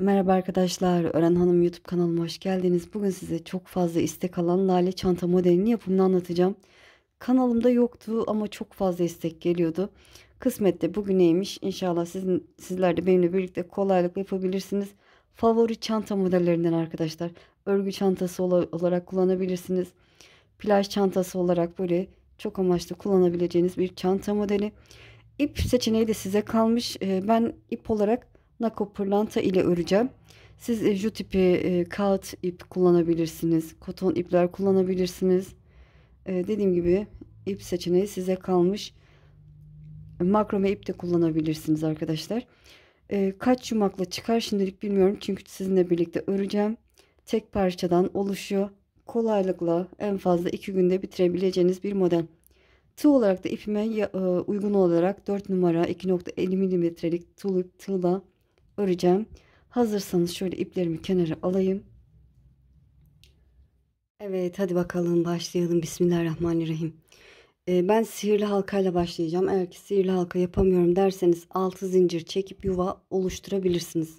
Merhaba arkadaşlar, Ören Hanım YouTube kanalıma hoş geldiniz. Bugün size çok fazla istek alan lale çanta modelini yapımını anlatacağım. Kanalımda yoktu ama çok fazla istek geliyordu. Kısmette bugüneymiş. İnşallah sizler de benimle birlikte kolaylıkla yapabilirsiniz. Favori çanta modellerinden arkadaşlar. Örgü çantası olarak kullanabilirsiniz. Plaj çantası olarak böyle çok amaçlı kullanabileceğiniz bir çanta modeli. İp seçeneği de size kalmış. Ben ip olarak Nako pırlanta ile öreceğim. Siz jut ipi, kağıt ip kullanabilirsiniz. Koton ipler kullanabilirsiniz. Dediğim gibi ip seçeneği size kalmış. Makrome ip de kullanabilirsiniz arkadaşlar. Kaç yumakla çıkar şimdilik bilmiyorum. Çünkü sizinle birlikte öreceğim. Tek parçadan oluşuyor. Kolaylıkla en fazla 2 günde bitirebileceğiniz bir model. Tığ olarak da ipime uygun olarak 4 numara 2.50 milimetrelik tığ tığla öreceğim. Hazırsanız şöyle iplerimi kenara alayım. Evet, hadi bakalım başlayalım. Bismillahirrahmanirrahim. Ben sihirli halkayla başlayacağım. Eğer ki sihirli halka yapamıyorum derseniz 6 zincir çekip yuva oluşturabilirsiniz.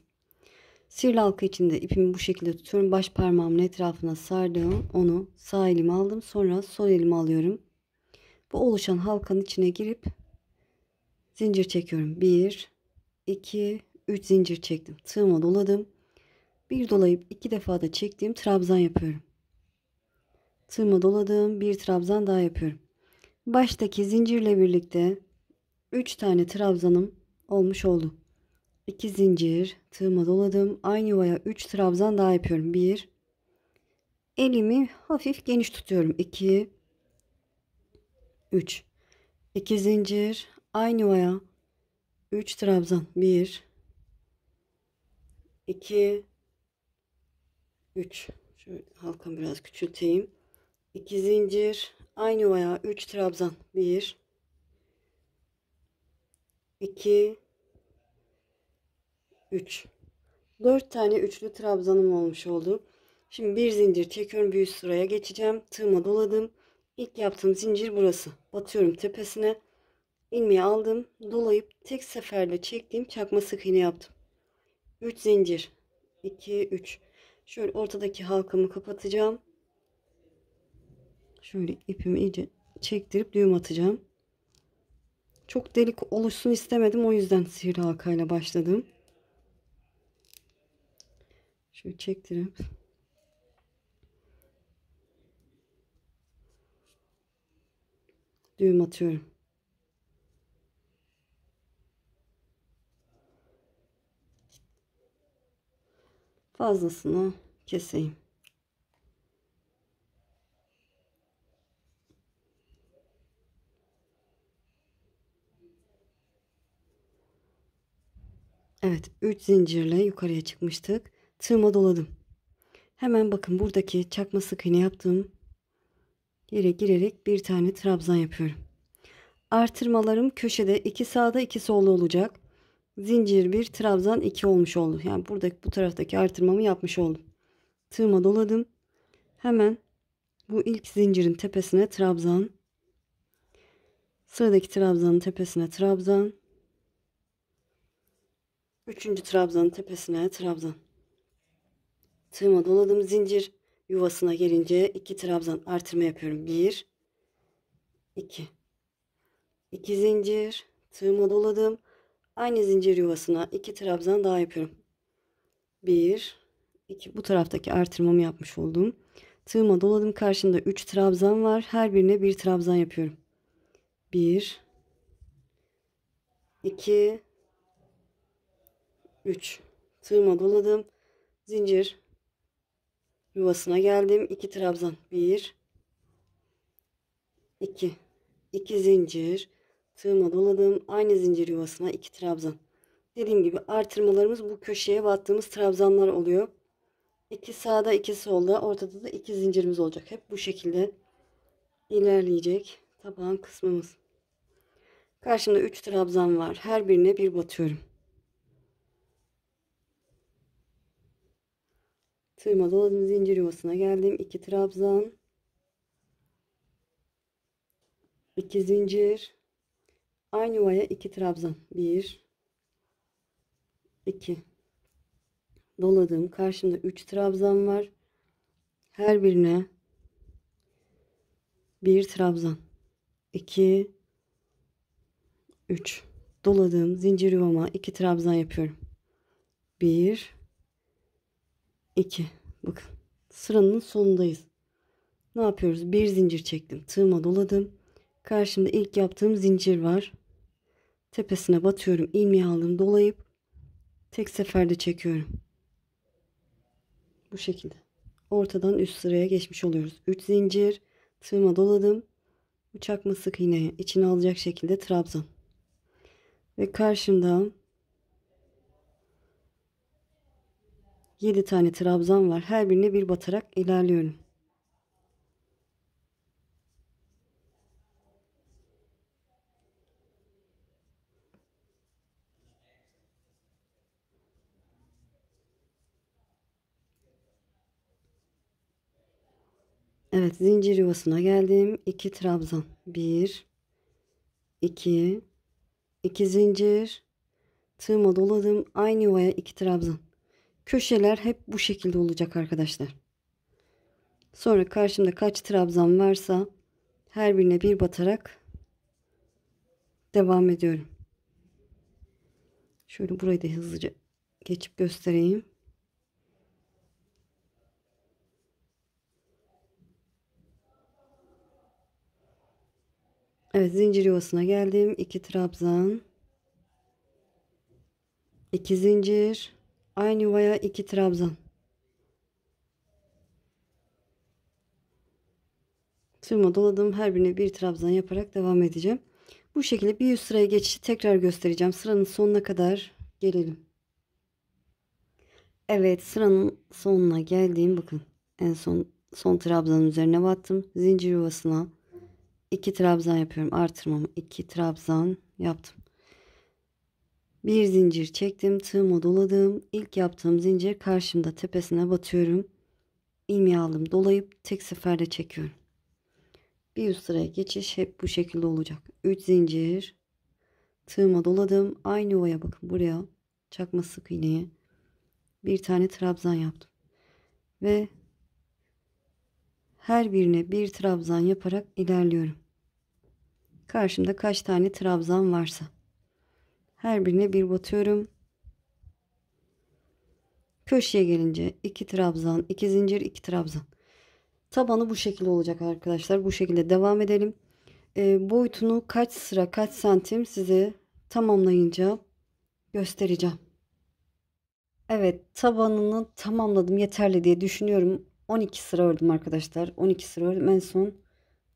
Sihirli halka için de ipimi bu şekilde tutuyorum. Baş parmağımın etrafına sardım. Onu sağ elime aldım. Sonra sol elime alıyorum. Bu oluşan halkanın içine girip zincir çekiyorum. 1, 2, 3 zincir çektim. Tığıma doladım. Bir dolayıp 2 defa da çektiğim trabzan yapıyorum. Tığıma doladım. Bir trabzan daha yapıyorum. Baştaki zincirle birlikte 3 tane trabzanım olmuş oldu. 2 zincir tığıma doladım. Aynı yuvaya 3 trabzan daha yapıyorum. 1, elimi hafif geniş tutuyorum. 2, 3, 2 zincir, aynı yuvaya 3 trabzan, 1, 2, 3. Şöyle halkamı biraz küçülteyim. 2 zincir, aynı yuvaya 3 trabzan, 1, 2, 3. 4 tane üçlü trabzanım olmuş oldu. Şimdi bir zincir çekiyorum, bir üst sıraya geçeceğim. Tığıma doladım. İlk yaptığım zincir burası. Batıyorum tepesine. İlmeği aldım. Dolayıp tek seferde çektiğim çakma sık iğne yaptım. 3 zincir. 2, 3. Şöyle ortadaki halkamı kapatacağım. Şöyle ipimi iyice çektirip düğüm atacağım. Çok delik oluşsun istemedim. O yüzden sihirli halkayla başladım. Şöyle çektirip. Düğüm atıyorum. Fazlasını keseyim. Evet, 3 zincirle yukarıya çıkmıştık. Tığıma doladım. Hemen bakın buradaki çakma sık iğne yaptığım yere girerek bir tane trabzan yapıyorum. Artırmalarım köşede 2 sağda 2 solda olacak. Zincir 1, trabzan 2 olmuş oldu. Yani buradaki bu taraftaki artırmamı yapmış oldum. Tığıma doladım. Hemen bu ilk zincirin tepesine trabzan. Sıradaki trabzanın tepesine trabzan. Üçüncü trabzanın tepesine trabzan. Tığıma doladım. Zincir yuvasına gelince 2 trabzan artırma yapıyorum. 1, 2. 2 zincir tığıma doladım. Aynı zincir yuvasına 2 trabzan daha yapıyorum. 1, 2. Bu taraftaki artırmamı yapmış oldum. Tığıma doladım. Karşımda 3 trabzan var. Her birine 1 trabzan yapıyorum. 1, 2, 3. Tığıma doladım. Zincir yuvasına geldim. 2 trabzan. 1, 2. 2 zincir tığıma doladım. Aynı zincir yuvasına 2 trabzan. Dediğim gibi artırmalarımız bu köşeye battığımız trabzanlar oluyor. 2 sağda 2 solda, ortada da 2 zincirimiz olacak. Hep bu şekilde ilerleyecek taban kısmımız. Karşımda 3 trabzan var. Her birine 1 batıyorum. Tığıma doladım. Zincir yuvasına geldim. 2 trabzan. 2 zincir. Aynı yuvaya 2 trabzan. 1, 2. doladım. Karşımda 3 trabzan var. Her birine bir trabzan, 2, 3 doladığım zincir yuvama 2 trabzan yapıyorum. 1, 2. Bakın sıranın sonundayız. Ne yapıyoruz? Bir zincir çektim, tığıma doladım. Karşımda ilk yaptığım zincir var. Tepesine batıyorum, ilmeği aldım, dolayıp tek seferde çekiyorum. Bu şekilde ortadan üst sıraya geçmiş oluyoruz. 3 zincir, tığıma doladım. Bu çakma sık iğneyi içine alacak şekilde trabzan. Ve karşımda 7 tane trabzan var. Her birine bir batarak ilerliyorum. Evet, zincir yuvasına geldim. 2 trabzan. 1, 2, 2 zincir. Tığıma doladım. Aynı yuvaya 2 trabzan. Köşeler hep bu şekilde olacak arkadaşlar. Sonra karşımda kaç trabzan varsa her birine bir batarak devam ediyorum. Şöyle burayı da hızlıca geçip göstereyim. Evet, zincir yuvasına geldim. 2 trabzan. 2 zincir. Aynı yuvaya 2 trabzan. Tığıma doladım. Her birine bir trabzan yaparak devam edeceğim. Bu şekilde bir üst sıraya geçişi tekrar göstereceğim. Sıranın sonuna kadar gelelim. Evet, sıranın sonuna geldiğim, bakın en son trabzanın üzerine battım. Zincir yuvasına 2 trabzan yapıyorum. Artırmamı 2 trabzan yaptım. Bir zincir çektim, tığıma doladım. İlk yaptığım zincir karşımda, tepesine batıyorum. İlmeği aldım, dolayıp tek seferde çekiyorum. Bir üst sıraya geçiş hep bu şekilde olacak. 3 zincir, tığıma doladım. Aynı yuvaya, bakın buraya çakma sık iğneye bir tane trabzan yaptım. Ve her birine bir trabzan yaparak ilerliyorum. Karşımda kaç tane trabzan varsa her birine bir batıyorum. Köşeye gelince 2 trabzan, 2 zincir, 2 trabzan. Tabanı bu şekilde olacak arkadaşlar. Bu şekilde devam edelim. Boyutunu kaç sıra, kaç santim size tamamlayınca göstereceğim. Evet, tabanını tamamladım, yeterli diye düşünüyorum. 12 sıra ördüm arkadaşlar. 12 sıra ördüm. En son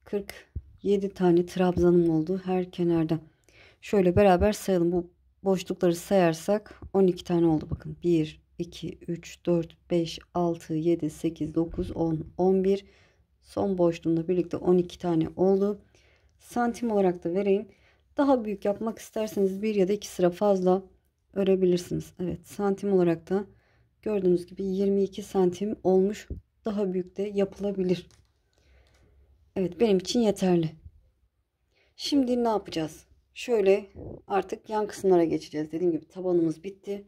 47 tane trabzanım oldu her kenarda. Şöyle beraber sayalım. Bu boşlukları sayarsak 12 tane oldu. Bakın 1, 2, 3, 4, 5, 6, 7, 8, 9, 10, 11. Son boşluğumla birlikte 12 tane oldu. Santim olarak da vereyim. Daha büyük yapmak isterseniz 1 ya da 2 sıra fazla örebilirsiniz. Evet, santim olarak da gördüğünüz gibi 22 santim olmuş. Daha büyük de yapılabilir. Evet, benim için yeterli. Şimdi ne yapacağız? Şöyle artık yan kısımlara geçeceğiz. Dediğim gibi tabanımız bitti.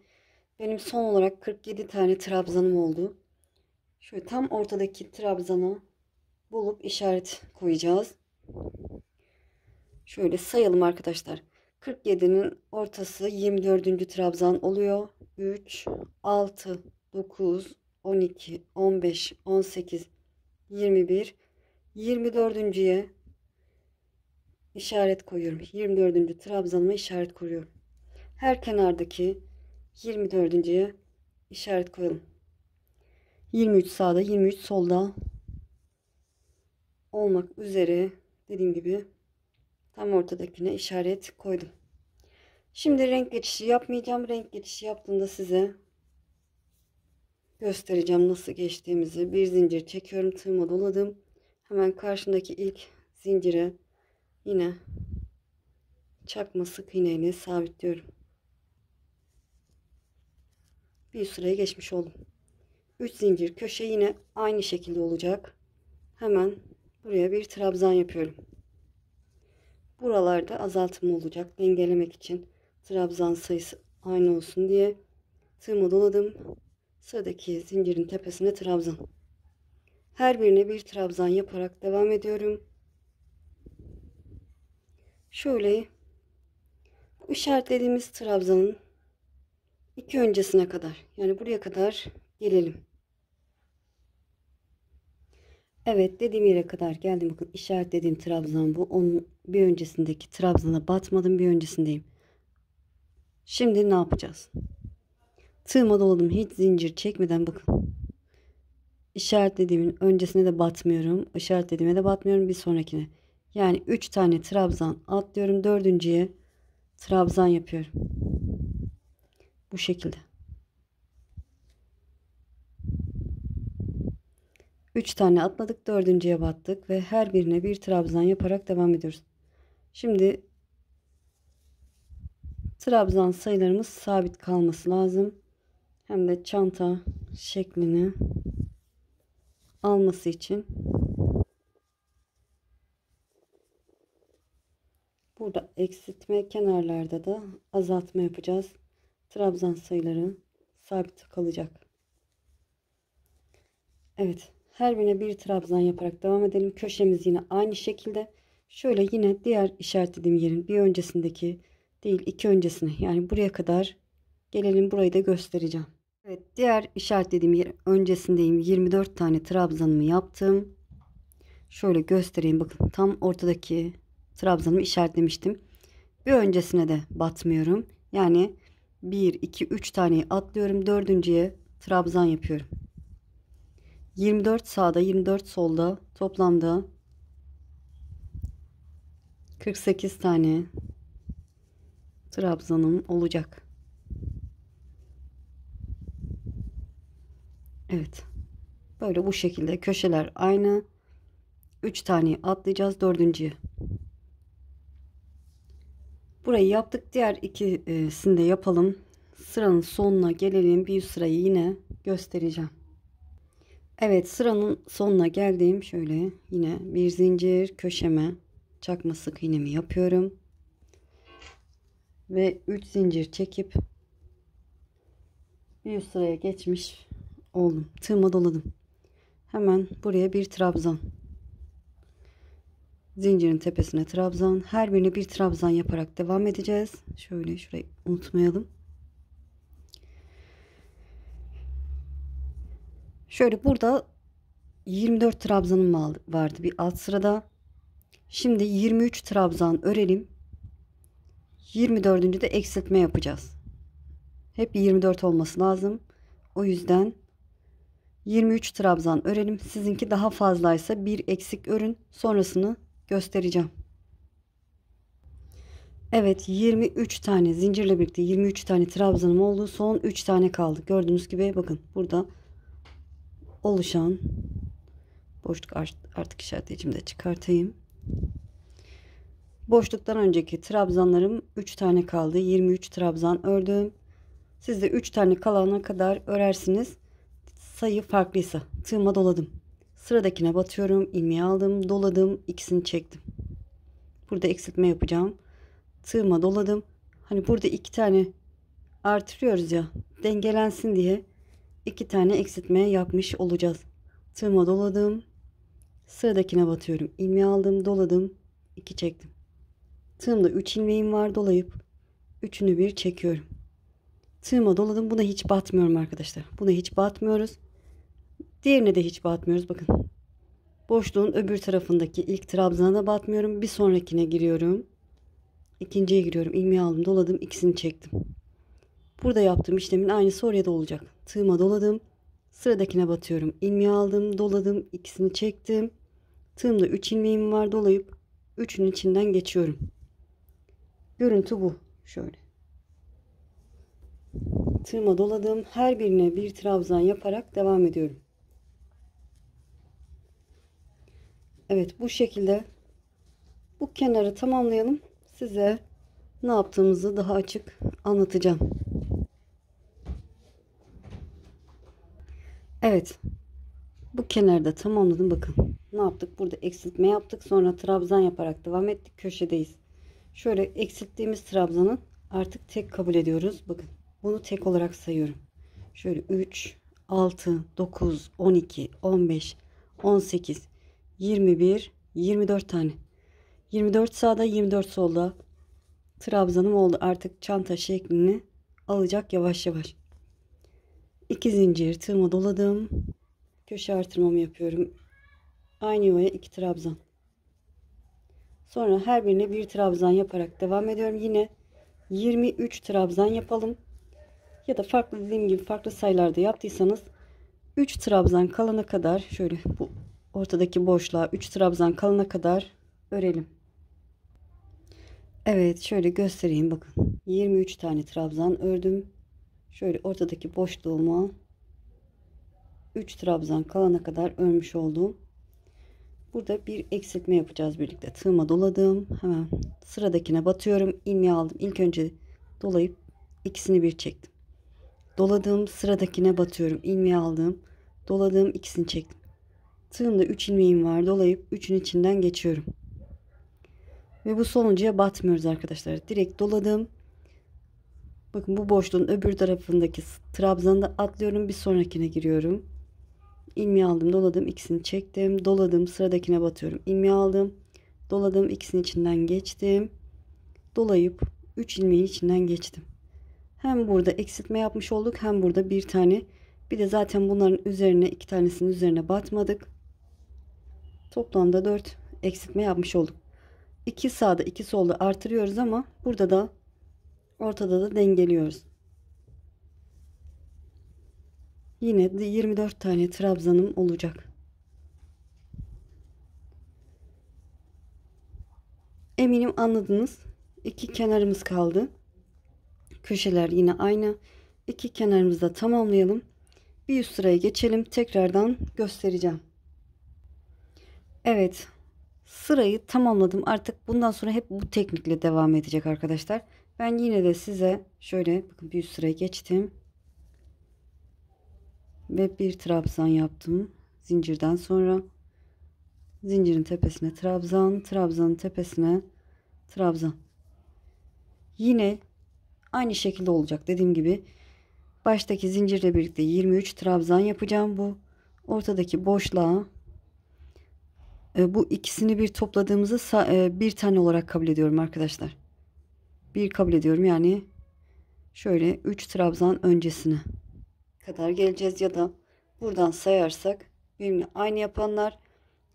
Benim son olarak 47 tane trabzanım oldu. Şöyle tam ortadaki trabzanı bulup işaret koyacağız. Şöyle sayalım arkadaşlar. 47'nin ortası 24. trabzan oluyor. 3, 6, 9, 12, 15, 18, 21, 24.'ye işaret koyuyorum. 24. trabzanıma işaret koyuyorum. Her kenardaki 24.'ye işaret koyalım. 23 sağda, 23 solda olmak üzere dediğim gibi tam ortadakine işaret koydum. Şimdi renk geçişi yapmayacağım. Renk geçişi yaptığımda size göstereceğim nasıl geçtiğimizi. Bir zincir çekiyorum, tığıma doladım. Hemen karşımdaki ilk zincire yine çakma sık iğneyle sabitliyorum. Bir sıraya geçmiş oldum. 3 zincir, köşe yine aynı şekilde olacak. Hemen buraya bir trabzan yapıyorum. Buralarda azaltma olacak, dengelemek için trabzan sayısı aynı olsun diye. Tığıma doladım. Sıradaki zincirin tepesinde trabzan. Her birine bir trabzan yaparak devam ediyorum. Şöyle işaretlediğimiz trabzanın iki öncesine kadar, yani buraya kadar gelelim. Evet, dediğim yere kadar geldim. Bakın işaretlediğim trabzan bu. Onun bir öncesindeki trabzana batmadım, bir öncesindeyim. Şimdi ne yapacağız? Tığıma doladım hiç zincir çekmeden. Bakın işaretlediğimin öncesine de batmıyorum, işaretlediğime de batmıyorum, bir sonrakine. Yani 3 tane trabzan atlıyorum, dördüncüye trabzan yapıyorum. Bu şekilde 3 tane atladık, dördüncüye battık ve her birine bir trabzan yaparak devam ediyoruz. Şimdi trabzan sayılarımız sabit kalması lazım. Hem de çanta şeklini alması için. Burada eksiltme, kenarlarda da azaltma yapacağız. Trabzan sayıları sabit kalacak. Evet, her birine bir trabzan yaparak devam edelim. Köşemiz yine aynı şekilde. Şöyle yine diğer işaretlediğim yerin bir öncesindeki değil, iki öncesine, yani buraya kadar gelelim. Burayı da göstereceğim. Evet, diğer işaretlediğim yer öncesindeyim. 24 tane trabzanımı yaptım. Şöyle göstereyim. Bakın tam ortadaki trabzanımı işaretlemiştim. Bir öncesine de batmıyorum. Yani 1, 2, 3 taneyi atlıyorum. Dördüncüye trabzan yapıyorum. 24 sağda, 24 solda, toplamda 48 tane trabzanım olacak. Evet. Böyle bu şekilde köşeler aynı. 3 tane atlayacağız, dördüncüye. Burayı yaptık. Diğer ikisini de yapalım. Sıranın sonuna gelelim. Bir sırayı yine göstereceğim. Evet, sıranın sonuna geldiğim şöyle yine bir zincir, köşeme çakma sık iğnemi yapıyorum. Ve 3 zincir çekip bir sıraya geçmiş oldum. Tığıma doladım. Hemen buraya bir trabzan. Zincirin tepesine trabzan. Her birine bir trabzan yaparak devam edeceğiz. Şöyle şurayı unutmayalım. Şöyle burada 24 trabzanım vardı bir alt sırada. Şimdi 23 trabzan örelim. 24. de eksiltme yapacağız. Hep 24 olması lazım. O yüzden 23 trabzan örelim. Sizinki daha fazlaysa bir eksik örün. Sonrasını göstereceğim. Evet, 23 tane zincirle birlikte 23 tane trabzanım oldu. Son 3 tane kaldı. Gördüğünüz gibi bakın burada oluşan boşluk, artık işaretleyicimi de çıkartayım. Boşluktan önceki trabzanlarım 3 tane kaldı. 23 trabzan ördüm. Siz de 3 tane kalana kadar örersiniz. Sayı farklıysa. Tığıma doladım. Sıradakine batıyorum. İlmeği aldım. Doladım. İkisini çektim. Burada eksiltme yapacağım. Tığıma doladım. Hani burada 2 tane artırıyoruz ya. Dengelensin diye 2 tane eksiltme yapmış olacağız. Tığıma doladım. Sıradakine batıyorum. İlmeği aldım. Doladım. 2 çektim. Tığımda 3 ilmeğim var, dolayıp üçünü bir çekiyorum. Tığıma doladım. Buna hiç batmıyorum arkadaşlar. Buna hiç batmıyoruz. Diğerine de hiç batmıyoruz. Bakın. Boşluğun öbür tarafındaki ilk trabzana da batmıyorum. Bir sonrakine giriyorum. İkinciye giriyorum. İlmeği aldım, doladım, ikisini çektim. Burada yaptığım işlemin aynısı oraya da olacak. Tığıma doladım. Sıradakine batıyorum. İlmeği aldım, doladım, ikisini çektim. Tığımda 3 ilmeğim var, dolayıp üçünün içinden geçiyorum. Görüntü bu. Şöyle. Tığıma doladım. Her birine bir trabzan yaparak devam ediyorum. Evet, bu şekilde bu kenarı tamamlayalım. Size ne yaptığımızı daha açık anlatacağım. Evet. Bu kenarı da tamamladım. Bakın. Ne yaptık? Burada eksiltme yaptık. Sonra trabzan yaparak devam ettik. Köşedeyiz. Şöyle eksilttiğimiz trabzanı artık tek kabul ediyoruz. Bakın. Bunu tek olarak sayıyorum. Şöyle 3 6, 9, 12, 15, 18, 21, 24 tane. 24 sağda, 24 solda trabzanım oldu. Artık çanta şeklini alacak yavaş yavaş. 2 zincir tığıma doladım. Köşe artırmamı yapıyorum. Aynı yuvaya 2 trabzan. Sonra her birine 1 trabzan yaparak devam ediyorum. Yine 23 trabzan yapalım. Ya da farklı, dediğim gibi farklı sayılarda yaptıysanız 3 trabzan kalana kadar, şöyle bu ortadaki boşluğa 3 trabzan kalana kadar örelim. Evet, şöyle göstereyim, bakın 23 tane trabzan ördüm. Şöyle ortadaki boşluğuma 3 trabzan kalana kadar örmüş oldum. Burada bir eksiltme yapacağız birlikte. Tığıma doladım, hemen sıradakine batıyorum, ilmeği aldım, ilk önce dolayıp ikisini bir çektim. Doladım, sıradakine batıyorum, ilmeği aldım, doladım, ikisini çektim. Tığımda 3 ilmeğim var, dolayıp 3'ün içinden geçiyorum ve bu sonuncuya batmıyoruz arkadaşlar. Direkt doladım, bakın bu boşluğun öbür tarafındaki trabzanı da atlıyorum, bir sonrakine giriyorum, ilmeği aldım, doladım, ikisini çektim, doladım, sıradakine batıyorum, ilmeği aldım, doladım, ikisinin içinden geçtim, dolayıp 3 ilmeğin içinden geçtim. Hem burada eksiltme yapmış olduk, hem burada bir tane, bir de zaten bunların üzerine, iki tanesinin üzerine batmadık. Toplamda 4 eksiltme yapmış olduk. 2 sağda 2 solda artırıyoruz ama burada da ortada da dengeliyoruz. Yine de 24 tane trabzanım olacak. Eminim anladınız. 2 kenarımız kaldı. Köşeler yine aynı. 2 kenarımızı da tamamlayalım. Bir üst sıraya geçelim. Tekrardan göstereceğim. Evet. Sırayı tamamladım. Artık bundan sonra hep bu teknikle devam edecek arkadaşlar. Ben yine de size şöyle, bakın bir üst sıraya geçtim. Ve bir trabzan yaptım. Zincirden sonra zincirin tepesine trabzan, trabzanın tepesine trabzan. Yine aynı şekilde olacak. Dediğim gibi baştaki zincirle birlikte 23 trabzan yapacağım. Bu ortadaki boşluğa bu ikisini bir topladığımızı bir tane olarak kabul ediyorum arkadaşlar. Bir kabul ediyorum, yani şöyle 3 trabzan öncesine kadar geleceğiz ya da buradan sayarsak birbirine aynı yapanlar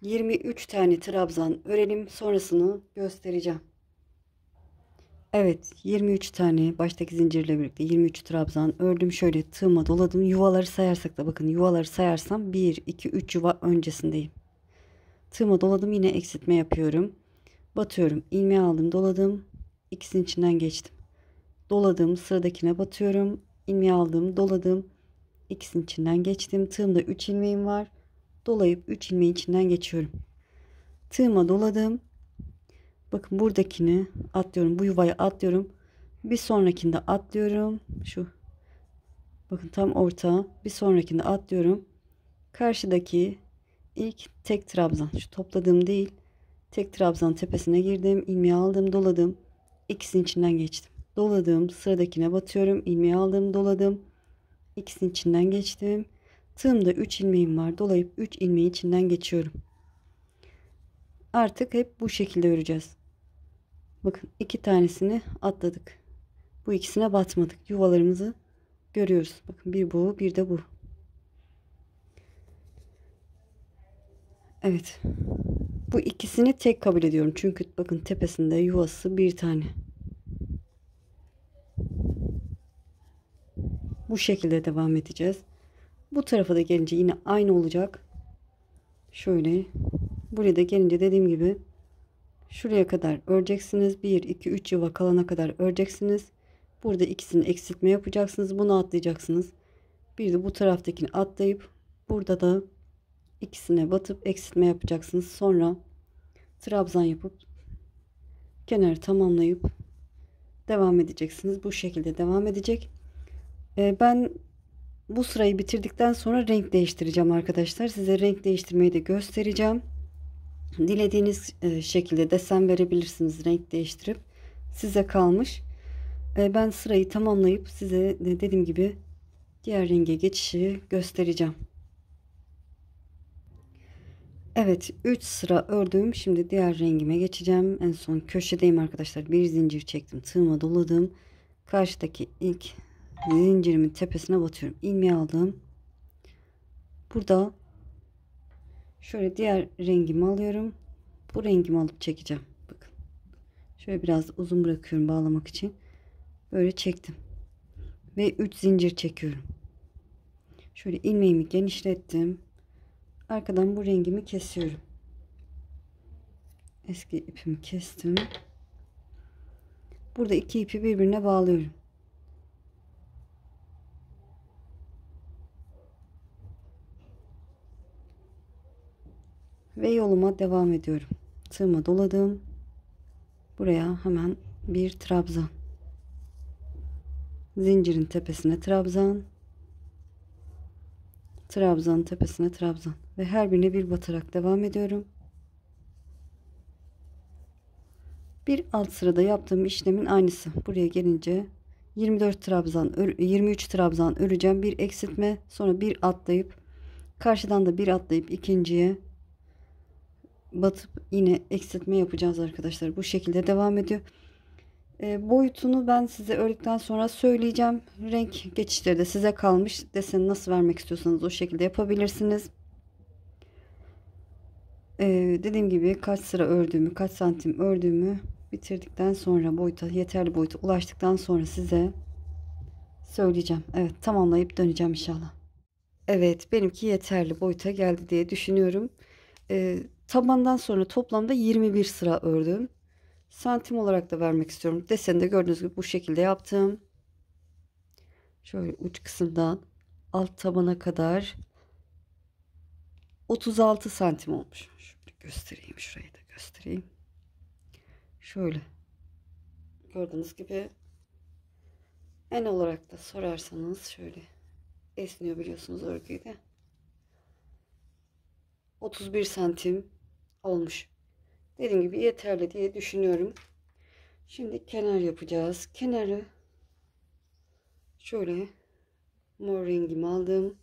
23 tane trabzan örelim, sonrasını göstereceğim. Evet, 23 tane baştaki zincirle birlikte 23 trabzan ördüm. Şöyle tığıma doladım. Yuvaları sayarsak da, bakın yuvaları sayarsam 1 2 3 yuva öncesindeyim. Tığıma doladım, yine eksiltme yapıyorum. Batıyorum, ilmeği aldım, doladım, ikisinin içinden geçtim. Doladım, sıradakine batıyorum, ilmeği aldım, doladım, ikisinin içinden geçtim. Tığımda 3 ilmeğim var. Dolayıp 3 ilmeğin içinden geçiyorum. Tığıma doladım. Bakın buradakini atlıyorum, bu yuvaya atlıyorum, bir sonrakinde atlıyorum, şu bakın tam orta, bir sonrakinde atlıyorum, karşıdaki ilk tek trabzan, şu topladığım değil, tek trabzan tepesine girdim, ilmeği aldım, doladım, ikisinin içinden geçtim, doladım, sıradakine batıyorum, ilmeği aldım, doladım, ikisinin içinden geçtim. Tığımda 3 ilmeğim var, dolayıp 3 ilmeğin içinden geçiyorum. Artık hep bu şekilde öreceğiz. Bakın 2 tanesini atladık, bu ikisine batmadık, yuvalarımızı görüyoruz. Bakın bir bu, bir de bu. Evet, bu ikisini tek kabul ediyorum çünkü bakın tepesinde yuvası bir tane. Bu şekilde devam edeceğiz. Bu tarafa da gelince yine aynı olacak. Şöyle buraya da gelince dediğim gibi şuraya kadar öreceksiniz. 1 2 3 yuva kalana kadar öreceksiniz. Burada ikisini eksiltme yapacaksınız, bunu atlayacaksınız. Bir de bu taraftakini atlayıp burada da ikisine batıp eksiltme yapacaksınız. Sonra trabzan yapıp kenarı tamamlayıp devam edeceksiniz. Bu şekilde devam edecek. Ben bu sırayı bitirdikten sonra renk değiştireceğim arkadaşlar. Size renk değiştirmeyi de göstereceğim. Dilediğiniz şekilde desen verebilirsiniz, renk değiştirip size kalmış. Ben sırayı tamamlayıp size dediğim gibi diğer renge geçişi göstereceğim. Evet, 3 sıra ördüm. Şimdi diğer rengime geçeceğim. En son köşedeyim arkadaşlar. Bir zincir çektim, tığıma doladım. Karşıdaki ilk zincirimin tepesine batıyorum. İlmeği aldım. Burada şöyle diğer rengimi alıyorum. Bu rengimi alıp çekeceğim. Bakın. Şöyle biraz uzun bırakıyorum bağlamak için. Böyle çektim. Ve 3 zincir çekiyorum. Şöyle ilmeğimi genişlettim. Arkadan bu rengimi kesiyorum. Eski ipimi kestim. Burada iki ipi birbirine bağlıyorum. Ve yoluma devam ediyorum. Tığıma doladım. Buraya hemen bir trabzan. Zincirin tepesine trabzan. Trabzan tepesine trabzan. Ve her birine bir batarak devam ediyorum. Bir alt sırada yaptığım işlemin aynısı. Buraya gelince 23 trabzan öreceğim. Bir eksiltme, sonra bir atlayıp karşıdan da bir atlayıp ikinciye batıp yine eksiltme yapacağız arkadaşlar. Bu şekilde devam ediyor. Boyutunu ben size ördükten sonra söyleyeceğim. Renk geçişleri de size kalmış. Deseni nasıl vermek istiyorsanız o şekilde yapabilirsiniz. Dediğim gibi kaç sıra ördüğümü, kaç santim ördüğümü bitirdikten sonra yeterli boyuta ulaştıktan sonra size söyleyeceğim. Evet, tamamlayıp döneceğim inşallah. Evet, benimki yeterli boyuta geldi diye düşünüyorum. Tabandan sonra toplamda 21 sıra ördüm. Santim olarak da vermek istiyorum. Deseni de gördüğünüz gibi bu şekilde yaptım. Şöyle uç kısımdan alt tabana kadar 36 santim olmuş. Şöyle göstereyim. Şurayı da göstereyim. Şöyle. Gördüğünüz gibi en olarak da sorarsanız şöyle esniyor biliyorsunuz örgüyü de. 31 santim olmuş. Dediğim gibi yeterli diye düşünüyorum. Şimdi kenar yapacağız. Kenarı şöyle mor rengimi aldım.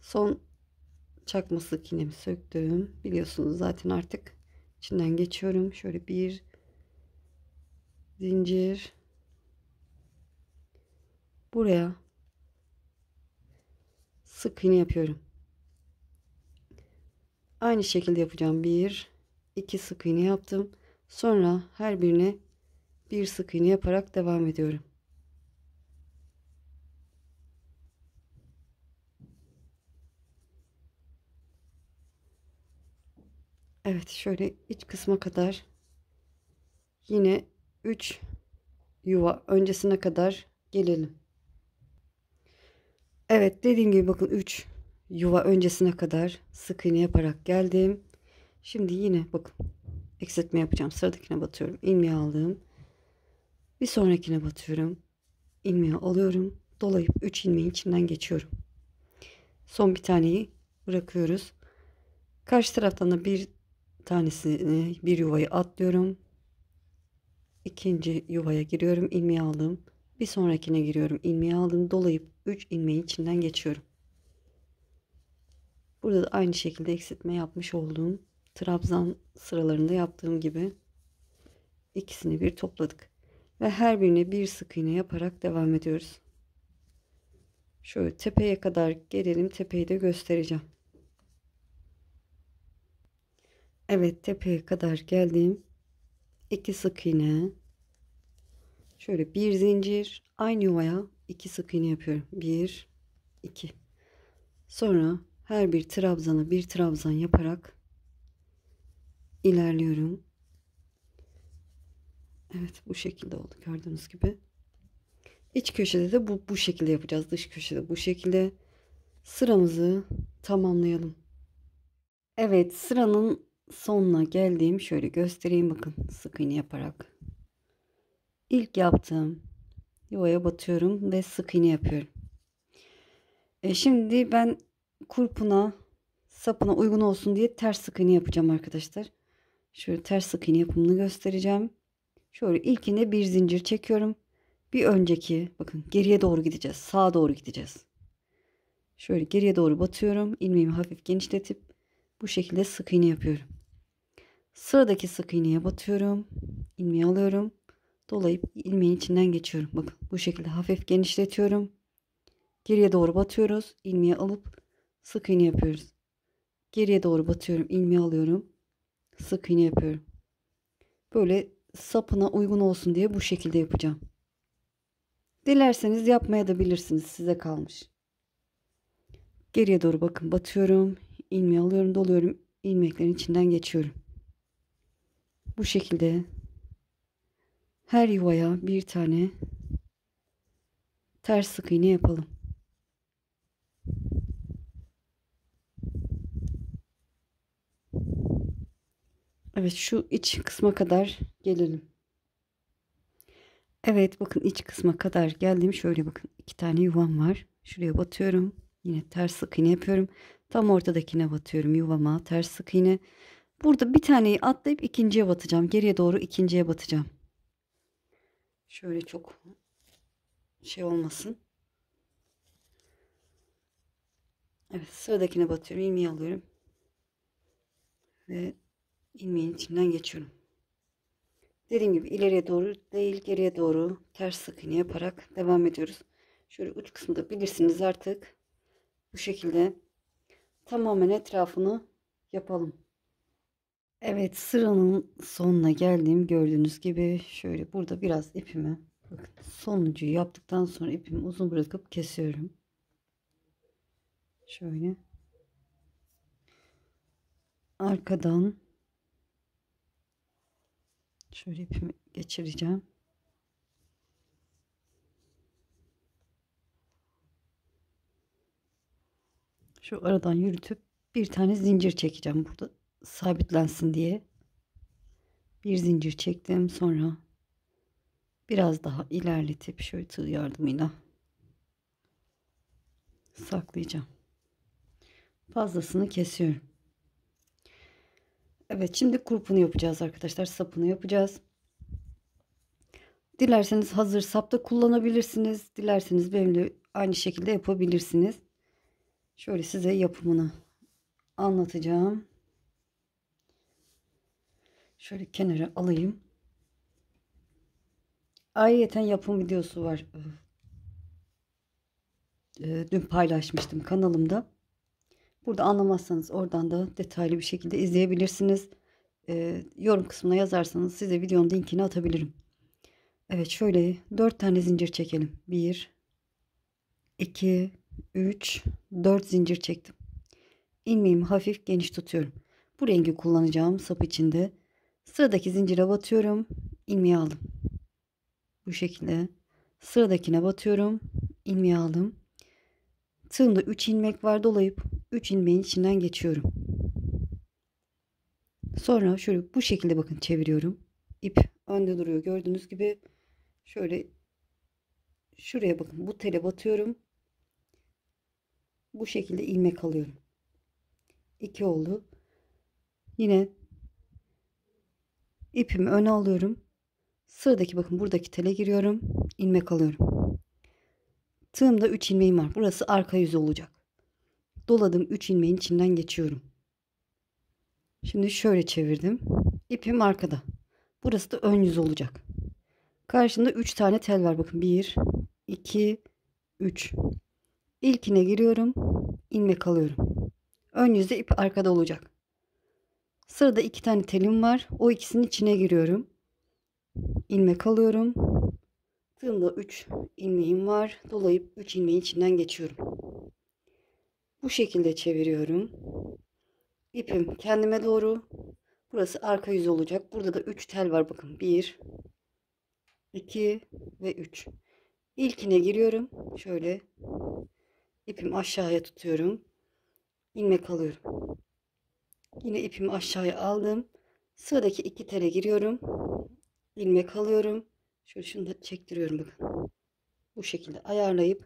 Son çakmaslık iğnemi söktüm. Biliyorsunuz zaten artık içinden geçiyorum. Şöyle bir zincir. Buraya sık iğne yapıyorum. Aynı şekilde yapacağım. 1, 2 sık iğne yaptım. Sonra her birine bir sık iğne yaparak devam ediyorum. Evet, şöyle iç kısma kadar yine 3 yuva öncesine kadar gelelim. Evet, dediğim gibi bakın 3 yuva öncesine kadar sık iğne yaparak geldim. Şimdi yine bakın eksiltme yapacağım. Sıradakine batıyorum. İlmeği aldım. Bir sonrakine batıyorum. İlmeği alıyorum. Dolayıp 3 ilmeğin içinden geçiyorum. Son bir taneyi bırakıyoruz. Karşı taraftan da bir tanesini, bir yuvayı atlıyorum. İkinci yuvaya giriyorum. İlmeği aldım. Bir sonrakine giriyorum. İlmeği aldım. Dolayıp 3 ilmeğin içinden geçiyorum. Burada da aynı şekilde eksiltme yapmış olduğum trabzan sıralarında yaptığım gibi ikisini bir topladık. Ve her birine bir sık iğne yaparak devam ediyoruz. Şöyle tepeye kadar gelelim. Tepeyi de göstereceğim. Evet, tepeye kadar geldim. 2 sık iğne. Şöyle bir zincir. Aynı yuvaya 2 sık iğne yapıyorum. 1, 2. Sonra her bir trabzana bir trabzan yaparak ilerliyorum. Evet, bu şekilde oldu gördüğünüz gibi. İç köşede de bu şekilde yapacağız. Dış köşede bu şekilde. Sıramızı tamamlayalım. Evet, sıranın sonuna geldiğim şöyle göstereyim. Bakın sık iğne yaparak ilk yaptığım yuvaya batıyorum ve sık iğne yapıyorum. Şimdi ben kurpuna, sapına uygun olsun diye ters sık iğne yapacağım arkadaşlar. Şöyle ters sık iğne yapımını göstereceğim. Şöyle ilkinde bir zincir çekiyorum. Bir önceki, bakın geriye doğru gideceğiz. Sağa doğru gideceğiz. Şöyle geriye doğru batıyorum. İlmeğimi hafif genişletip bu şekilde sık iğne yapıyorum. Sıradaki sık iğneye batıyorum. İlmeği alıyorum. Dolayıp ilmeğin içinden geçiyorum. Bakın bu şekilde hafif genişletiyorum. Geriye doğru batıyoruz. İlmeği alıp sık iğne yapıyoruz. Geriye doğru batıyorum. İlmeği alıyorum. Sık iğne yapıyorum. Böyle sapına uygun olsun diye bu şekilde yapacağım. Dilerseniz yapmaya da bilirsiniz. Size kalmış. Geriye doğru bakın batıyorum. İlmeği alıyorum, doluyorum. İlmeklerin içinden geçiyorum. Bu şekilde her yuvaya bir tane ters sık iğne yapalım. Evet, şu iç kısma kadar gelelim. Evet, bakın iç kısma kadar geldim. Şöyle bakın, iki tane yuvam var. Şuraya batıyorum. Yine ters sık iğne yapıyorum. Tam ortadakine batıyorum, yuvama ters sık iğne. Burada bir taneyi atlayıp ikinciye batacağım. Geriye doğru ikinciye batacağım. Şöyle çok şey olmasın. Evet, sıradakine batıyorum. İlmeği alıyorum. Ve ilmeğin içinden geçiyorum. Dediğim gibi ileriye doğru değil, geriye doğru ters sık iğne yaparak devam ediyoruz. Şöyle uç kısmında bilirsiniz artık. Bu şekilde tamamen etrafını yapalım. Evet, sıranın sonuna geldim. Gördüğünüz gibi şöyle burada biraz ipimi, bakın sonuncuyu yaptıktan sonra ipimi uzun bırakıp kesiyorum. Şöyle arkadan şöyle ipimi geçireceğim. Şu aradan yürütüp bir tane zincir çekeceğim burada. Sabitlensin diye bir zincir çektim, sonra biraz daha ilerletip şöyle tığ yardımıyla saklayacağım. Fazlasını kesiyorum. Evet, şimdi kurpunu yapacağız arkadaşlar, sapını yapacağız. Dilerseniz hazır sap da kullanabilirsiniz, dilerseniz benimle aynı şekilde yapabilirsiniz. Şöyle size yapımını anlatacağım. Şöyle kenara alayım. Ayrıca yapım videosu var. Dün paylaşmıştım kanalımda. Burada anlamazsanız oradan da detaylı bir şekilde izleyebilirsiniz. Yorum kısmına yazarsanız size videonun linkini atabilirim. Evet, şöyle 4 tane zincir çekelim. 1, 2, 3, 4 zincir çektim. İlmeğimi hafif geniş tutuyorum. Bu rengi kullanacağım sap içinde. Sıradaki zincire batıyorum, ilmeği aldım. Bu şekilde sıradakine batıyorum, ilmeği aldım. Tığımda 3 ilmek var, dolayıp 3 ilmeğin içinden geçiyorum. Sonra şöyle bu şekilde bakın çeviriyorum. İp önde duruyor gördüğünüz gibi. Şöyle şuraya bakın, bu tele batıyorum. Bu şekilde ilmek alıyorum. 2 oldu. Yine İpimi öne alıyorum. Sıradaki bakın buradaki tele giriyorum. İlmek alıyorum. Tığımda 3 ilmeğim var. Burası arka yüzü olacak. Doladım, 3 ilmeğin içinden geçiyorum. Şimdi şöyle çevirdim. İpim arkada. Burası da ön yüzü olacak. Karşında 3 tane tel var. Bakın 1, 2, 3. İlkine giriyorum. İlmek alıyorum. Ön yüzde ip arkada olacak. Sırada 2 tane telim var. O ikisinin içine giriyorum. İlmek alıyorum. Tığımda 3 ilmeğim var. Dolayıp 3 ilmeğin içinden geçiyorum. Bu şekilde çeviriyorum. İpim kendime doğru. Burası arka yüz olacak. Burada da 3 tel var. Bakın 1, 2 ve 3. İlkine giriyorum. Şöyle ipimi aşağıya tutuyorum. İlmek alıyorum. Yine ipimi aşağıya aldım. Sıradaki 2 tele giriyorum. İlmek alıyorum. Şöyle şunu da çektiriyorum bakın. Bu şekilde ayarlayıp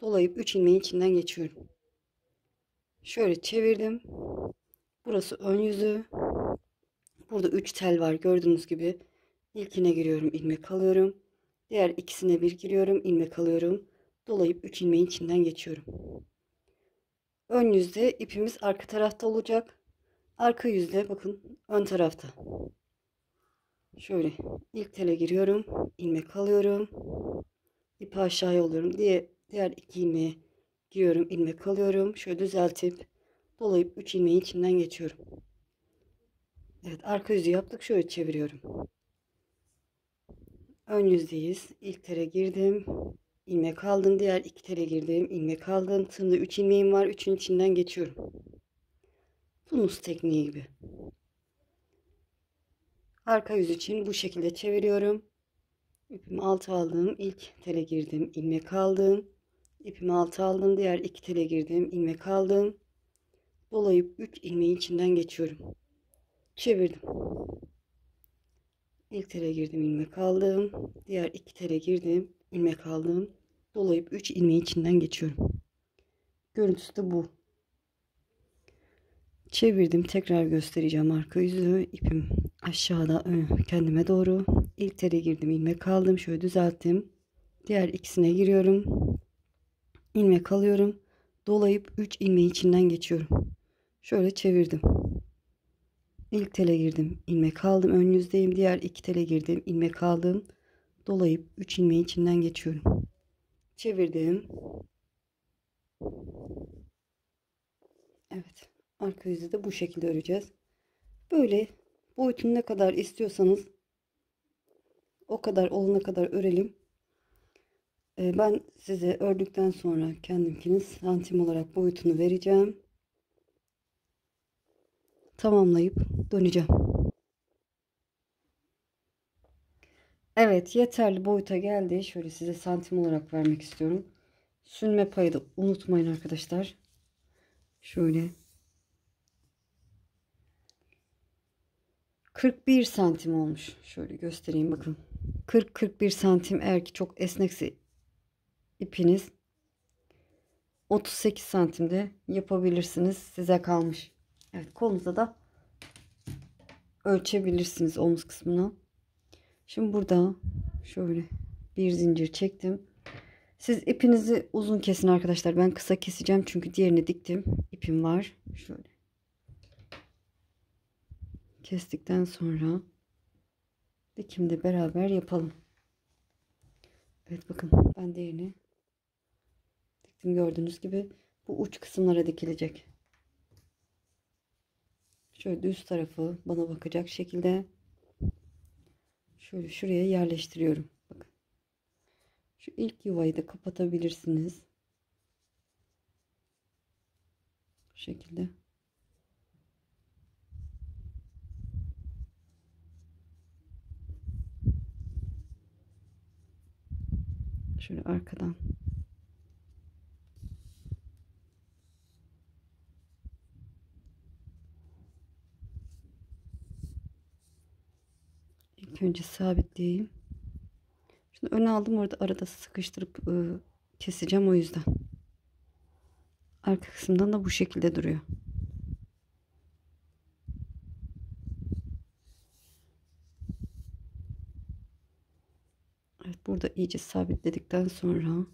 dolayıp 3 ilmeğin içinden geçiyorum. Şöyle çevirdim. Burası ön yüzü. Burada 3 tel var, gördüğünüz gibi. İlkine giriyorum, ilmek alıyorum. Diğer ikisine bir giriyorum, ilmek alıyorum. Dolayıp 3 ilmeğin içinden geçiyorum. Ön yüzde ipimiz arka tarafta olacak. Arka yüzde bakın ön tarafta. Şöyle ilk tele giriyorum, ilmek alıyorum. İpi aşağıya alıyorum diye diğer 2 ilmeğe giriyorum, ilmek alıyorum. Şöyle düzeltip dolayıp 3 ilmeğin içinden geçiyorum. Evet, arka yüzü yaptık. Şöyle çeviriyorum. Ön yüzdeyiz. İlk tele girdim, ilmek aldım. Diğer 2 tele girdim, ilmek aldım. Tığımda 3 ilmeğim var. 3'ün içinden geçiyorum. Tunus tekniği gibi. Arka yüz için bu şekilde çeviriyorum. İpimi alta aldım. İlk tele girdim, ilmek aldım. İpimi alta aldım. Diğer 2 tele girdim, ilmek aldım. Dolayıp 3 ilmeğin içinden geçiyorum. Çevirdim. İlk tele girdim, ilmek aldım. Diğer 2 tele girdim, ilmek aldım. Dolayıp 3 ilmeğin içinden geçiyorum. Görüntüsü de bu. Çevirdim. Tekrar göstereceğim arka yüzü. İpim aşağıda kendime doğru. İlk tele girdim, ilmek aldım. Şöyle düzelttim. Diğer ikisine giriyorum. İlmek alıyorum. Dolayıp 3 ilmeği içinden geçiyorum. Şöyle çevirdim. İlk tele girdim, ilmek aldım. Ön yüzdeyim. Diğer 2 tele girdim, ilmek aldım. Dolayıp 3 ilmeği içinden geçiyorum. Çevirdim. Evet. Arka yüzü de bu şekilde öreceğiz. Böyle boyutunu ne kadar istiyorsanız o kadar olana kadar örelim. Ben size ördükten sonra kendimkiniz santim olarak boyutunu vereceğim. Tamamlayıp döneceğim. Evet, yeterli boyuta geldi. Şöyle size santim olarak vermek istiyorum. Sünme payı da unutmayın arkadaşlar. Şöyle 41 santim olmuş. Şöyle göstereyim bakın. 40-41 santim, eğer ki çok esnekse ipiniz 38 santimde yapabilirsiniz. Size kalmış. Evet, kolunuza da ölçebilirsiniz omuz kısmına. Şimdi burada şöyle bir zincir çektim. Siz ipinizi uzun kesin arkadaşlar. Ben kısa keseceğim çünkü diğerini diktim. İpim var. Şöyle kestikten sonra dikimle beraber yapalım. Evet bakın, ben diğerini diktim, gördüğünüz gibi bu uç kısımlara dikilecek. Şöyle düz tarafı bana bakacak şekilde şöyle şuraya yerleştiriyorum. Bakın. Şu ilk yuvayı da kapatabilirsiniz. Bu şekilde. Şöyle arkadan. İlk önce sabitleyeyim. Şimdi öne aldım, orada arada sıkıştırıp keseceğim, o yüzden. Arka kısımdan da bu şekilde duruyor. Evet, burada iyice sabitledikten sonra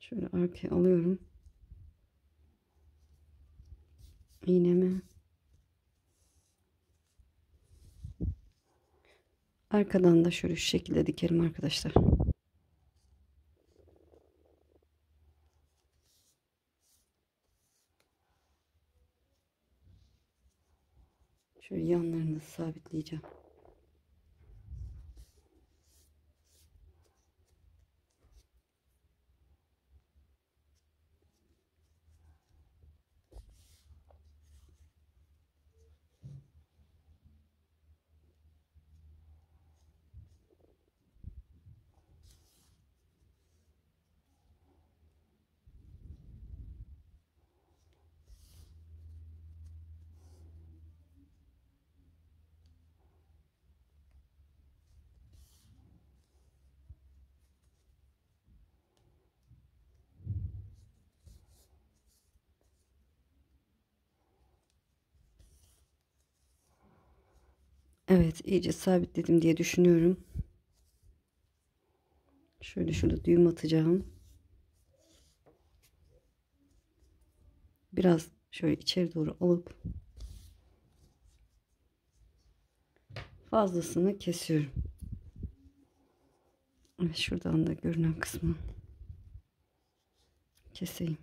şöyle arkaya alıyorum iğnemi, arkadan da şöyle şu şekilde dikerim arkadaşlar. Şöyle yanlarını sabitleyeceğim. Evet, iyice sabitledim diye düşünüyorum. Şöyle şurada düğüm atacağım. Biraz şöyle içeri doğru alıp fazlasını kesiyorum. Evet, şuradan da görünen kısmı keseyim.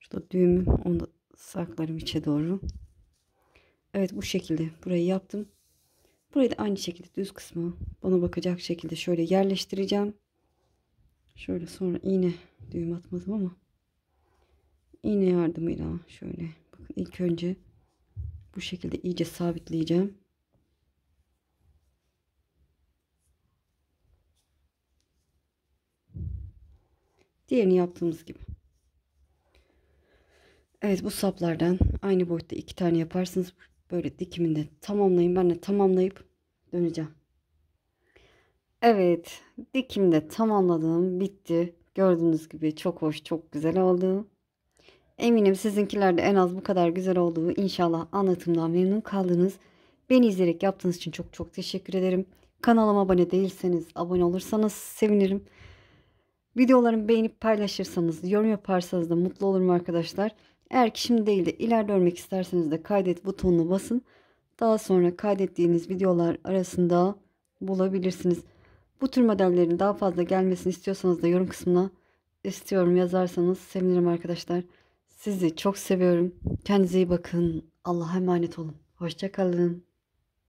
Şurada düğümüm, onu da saklarım içe doğru. Evet, bu şekilde burayı yaptım. Burayı da aynı şekilde düz kısmı bana bakacak şekilde şöyle yerleştireceğim. Şöyle sonra iğne, düğüm atmadım ama iğne yardımıyla şöyle bakın, ilk önce bu şekilde iyice sabitleyeceğim. Diğerini yaptığımız gibi. Evet, bu saplardan aynı boyutta 2 tane yaparsınız. Böyle dikiminde tamamlayın. Ben de tamamlayıp döneceğim. Evet, dikimde tamamladım. Bitti. Gördüğünüz gibi çok hoş, çok güzel oldu. Eminim sizinkiler de en az bu kadar güzel olduğu. İnşallah anlatımdan memnun kaldınız. Beni izleyerek yaptığınız için çok çok teşekkür ederim. Kanalıma abone değilseniz abone olursanız sevinirim. Videolarımı beğenip paylaşırsanız, yorum yaparsanız da mutlu olurum arkadaşlar. Eğer ki şimdi değil de ileride örmek isterseniz de kaydet butonuna basın. Daha sonra kaydettiğiniz videolar arasında bulabilirsiniz. Bu tür modellerin daha fazla gelmesini istiyorsanız da yorum kısmına istiyorum yazarsanız sevinirim arkadaşlar. Sizi çok seviyorum. Kendinize iyi bakın. Allah'a emanet olun. Hoşça kalın.